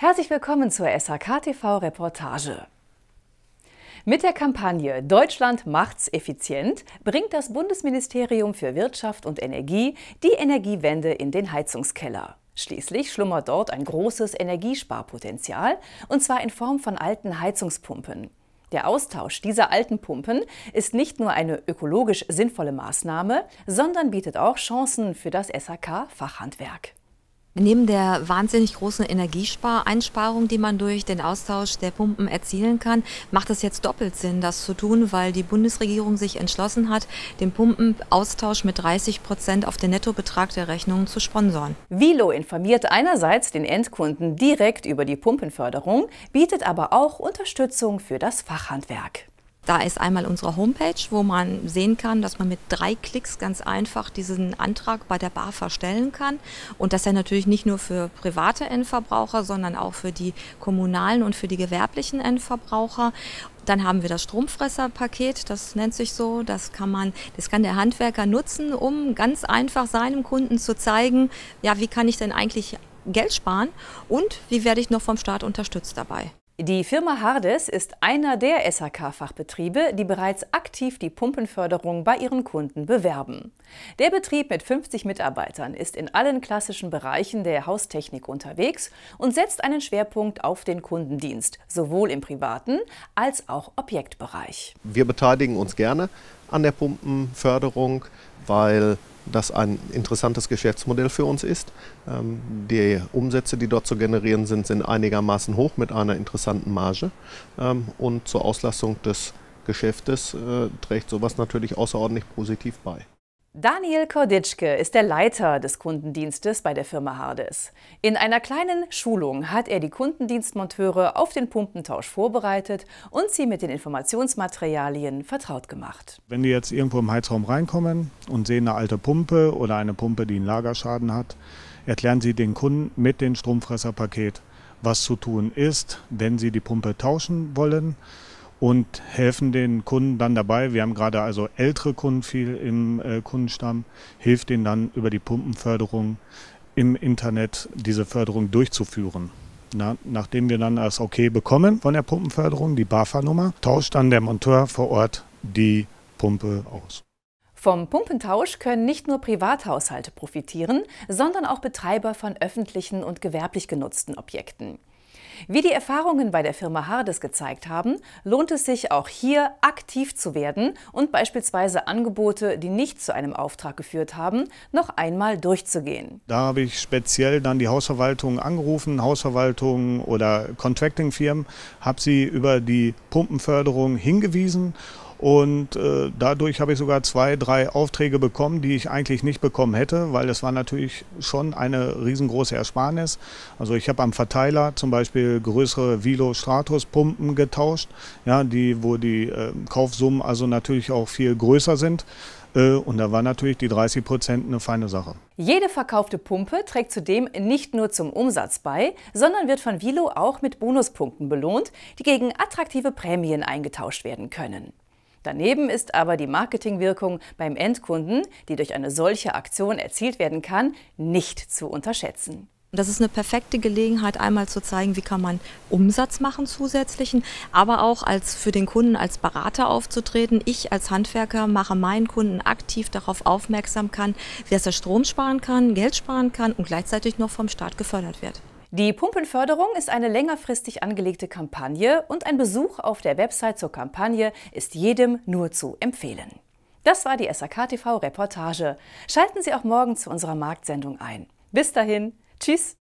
Herzlich willkommen zur SHK-TV-Reportage. Mit der Kampagne Deutschland macht's effizient bringt das Bundesministerium für Wirtschaft und Energie die Energiewende in den Heizungskeller. Schließlich schlummert dort ein großes Energiesparpotenzial, und zwar in Form von alten Heizungspumpen. Der Austausch dieser alten Pumpen ist nicht nur eine ökologisch sinnvolle Maßnahme, sondern bietet auch Chancen für das SHK-Fachhandwerk. Neben der wahnsinnig großen Energieeinsparung, die man durch den Austausch der Pumpen erzielen kann, macht es jetzt doppelt Sinn, das zu tun, weil die Bundesregierung sich entschlossen hat, den Pumpenaustausch mit 30% auf den Nettobetrag der Rechnung zu sponsoren. Wilo informiert einerseits den Endkunden direkt über die Pumpenförderung, bietet aber auch Unterstützung für das Fachhandwerk. Da ist einmal unsere Homepage, wo man sehen kann, dass man mit 3 Klicks ganz einfach diesen Antrag bei der BAFA stellen kann. Und dass er natürlich nicht nur für private Endverbraucher, sondern auch für die kommunalen und für die gewerblichen Endverbraucher. Dann haben wir das Stromfresserpaket, das nennt sich so. Das kann der Handwerker nutzen, um ganz einfach seinem Kunden zu zeigen, ja, wie kann ich denn eigentlich Geld sparen und wie werde ich noch vom Staat unterstützt dabei. Die Firma Hardes ist einer der SHK-Fachbetriebe, die bereits aktiv die Pumpenförderung bei ihren Kunden bewerben. Der Betrieb mit 50 Mitarbeitern ist in allen klassischen Bereichen der Haustechnik unterwegs und setzt einen Schwerpunkt auf den Kundendienst, sowohl im privaten als auch Objektbereich. Wir beteiligen uns gerne an der Pumpenförderung, weil das ein interessantes Geschäftsmodell für uns ist. Die Umsätze, die dort zu generieren sind, sind einigermaßen hoch mit einer interessanten Marge. Und zur Auslastung des Geschäftes trägt sowas natürlich außerordentlich positiv bei. Daniel Korditschke ist der Leiter des Kundendienstes bei der Firma Hardes. In einer kleinen Schulung hat er die Kundendienstmonteure auf den Pumpentausch vorbereitet und sie mit den Informationsmaterialien vertraut gemacht. Wenn die jetzt irgendwo im Heizraum reinkommen und sehen eine alte Pumpe oder eine Pumpe, die einen Lagerschaden hat, erklären sie den Kunden mit dem Stromfresserpaket, was zu tun ist, wenn sie die Pumpe tauschen wollen. Und helfen den Kunden dann dabei, wir haben gerade also ältere Kunden viel im Kundenstamm, hilft denen dann über die Pumpenförderung im Internet diese Förderung durchzuführen. Nachdem wir dann das Okay bekommen von der Pumpenförderung, die BAFA-Nummer, tauscht dann der Monteur vor Ort die Pumpe aus. Vom Pumpentausch können nicht nur Privathaushalte profitieren, sondern auch Betreiber von öffentlichen und gewerblich genutzten Objekten. Wie die Erfahrungen bei der Firma Hardes gezeigt haben, lohnt es sich auch hier aktiv zu werden und beispielsweise Angebote, die nicht zu einem Auftrag geführt haben, noch einmal durchzugehen. Da habe ich speziell dann die Hausverwaltung angerufen, Hausverwaltungen oder Contracting-Firmen, habe sie über die Pumpenförderung hingewiesen. Und dadurch habe ich sogar 2, 3 Aufträge bekommen, die ich eigentlich nicht bekommen hätte, weil das war natürlich schon eine riesengroße Ersparnis. Also ich habe am Verteiler zum Beispiel größere Wilo-Stratus-Pumpen getauscht, ja, wo die Kaufsummen also natürlich auch viel größer sind. Und da war natürlich die 30% eine feine Sache. Jede verkaufte Pumpe trägt zudem nicht nur zum Umsatz bei, sondern wird von Wilo auch mit Bonuspunkten belohnt, die gegen attraktive Prämien eingetauscht werden können. Daneben ist aber die Marketingwirkung beim Endkunden, die durch eine solche Aktion erzielt werden kann, nicht zu unterschätzen. Das ist eine perfekte Gelegenheit, einmal zu zeigen, wie kann man Umsatz machen zusätzlichen, aber auch für den Kunden als Berater aufzutreten. Ich als Handwerker mache meinen Kunden aktiv darauf aufmerksam, dass er Strom sparen kann, Geld sparen kann und gleichzeitig noch vom Staat gefördert wird. Die Pumpenförderung ist eine längerfristig angelegte Kampagne und ein Besuch auf der Website zur Kampagne ist jedem nur zu empfehlen. Das war die SHK-TV-Reportage. Schalten Sie auch morgen zu unserer Marktsendung ein. Bis dahin, tschüss!